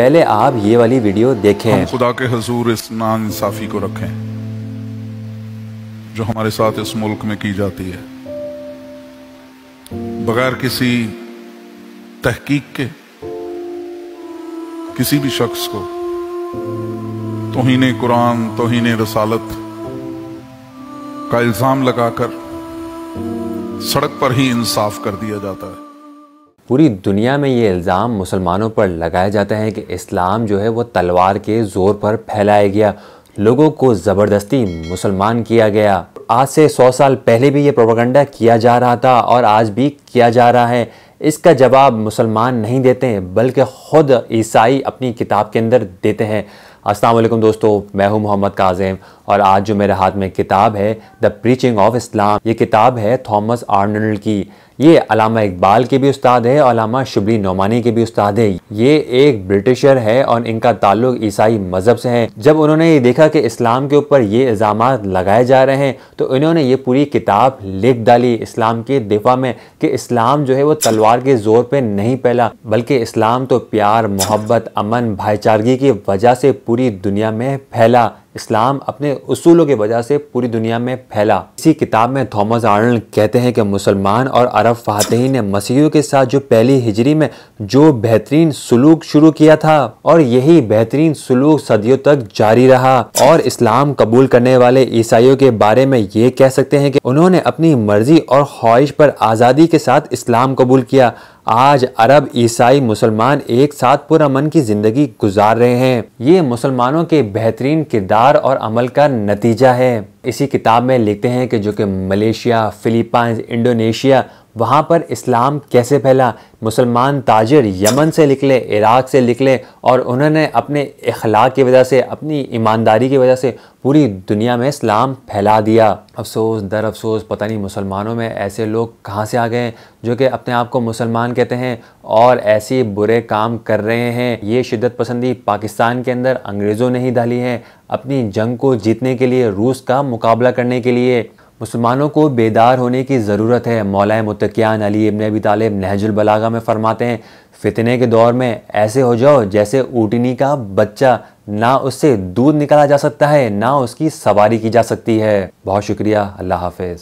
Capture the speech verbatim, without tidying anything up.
पहले आप ये वाली वीडियो देखें। हम खुदा के हुजूर इस नाइंसाफी को रखें जो हमारे साथ इस मुल्क में की जाती है, बगैर किसी तहकीक के किसी भी शख्स को तौहीन कुरान, तौहीन रसालत का इल्जाम लगाकर सड़क पर ही इंसाफ कर दिया जाता है। पूरी दुनिया में ये इल्ज़ाम मुसलमानों पर लगाया जाता है कि इस्लाम जो है वो तलवार के ज़ोर पर फैलाया गया, लोगों को ज़बरदस्ती मुसलमान किया गया। आज से सौ साल पहले भी ये प्रोपेगेंडा किया जा रहा था और आज भी किया जा रहा है। इसका जवाब मुसलमान नहीं देते हैं बल्कि ख़ुद ईसाई अपनी किताब के अंदर देते हैं। अस्सलाम वालेकुम दोस्तों, मैं हूं मोहम्मद काज़िम और आज जो मेरे हाथ में किताब है द प्रीचिंग ऑफ इस्लाम, ये किताब है थॉमस आर्नल्ड की। ये अलामा इकबाल के भी उस्ताद है और अलामा शिबली नोमानी के भी उस्ताद है। ये एक ब्रिटिशर है और इनका ताल्लुक ईसाई मज़हब से है। जब उन्होंने ये देखा कि इस्लाम के ऊपर ये इल्ज़ामात लगाए जा रहे हैं तो इन्होंने ये पूरी किताब लिख डाली इस्लाम के दिफा में कि इस्लाम जो है वो तलवार के ज़ोर पर नहीं फैला बल्कि इस्लाम तो प्यार, मोहब्बत, अमन, भाईचारगी की वजह से पूरी दुनिया में फैला। इस्लाम अपने उसूलों की वजह से पूरी दुनिया में फैला। इसी किताब में थॉमस आर्नल्ड कहते हैं कि मुसलमान और अरब फातहीन ने मसीहियों के साथ जो पहली हिजरी में जो बेहतरीन सलूक शुरू किया था और यही बेहतरीन सलूक सदियों तक जारी रहा। और इस्लाम कबूल करने वाले ईसाइयों के बारे में ये कह सकते हैं कि उन्होंने अपनी मर्जी और ख्वाहिश पर आज़ादी के साथ इस्लाम कबूल किया। आज अरब, ईसाई, मुसलमान एक साथ पुरअमन की ज़िंदगी गुजार रहे हैं। ये मुसलमानों के बेहतरीन किरदार और अमल का नतीजा है। इसी किताब में लिखते हैं कि जो कि मलेशिया, फिलीपाइंस, इंडोनेशिया, वहाँ पर इस्लाम कैसे फैला। मुसलमान ताजिर यमन से निकले, इराक़ से निकले और उन्होंने अपने इखलाक की वजह से, अपनी ईमानदारी की वजह से पूरी दुनिया में इस्लाम फैला दिया। अफसोस दर अफसोस पता नहीं मुसलमानों में ऐसे लोग कहाँ से आ गए जो कि अपने आप को मुसलमान कहते हैं और ऐसे बुरे काम कर रहे हैं। ये शिद्दत पसंदी पाकिस्तान के अंदर अंग्रेज़ों ने ही डाली है, अपनी जंग को जीतने के लिए, रूस का मुकाबला करने के लिए। मुसलमानों को बेदार होने की ज़रूरत है। मौला मुतकियान अली इब्न अबी तालिब नहज अल-बलागा में फ़रमाते हैं, फितने के दौर में ऐसे हो जाओ जैसे ऊँटनी का बच्चा, ना उससे दूध निकाला जा सकता है ना उसकी सवारी की जा सकती है। बहुत शुक्रिया, अल्लाह हाफिज़।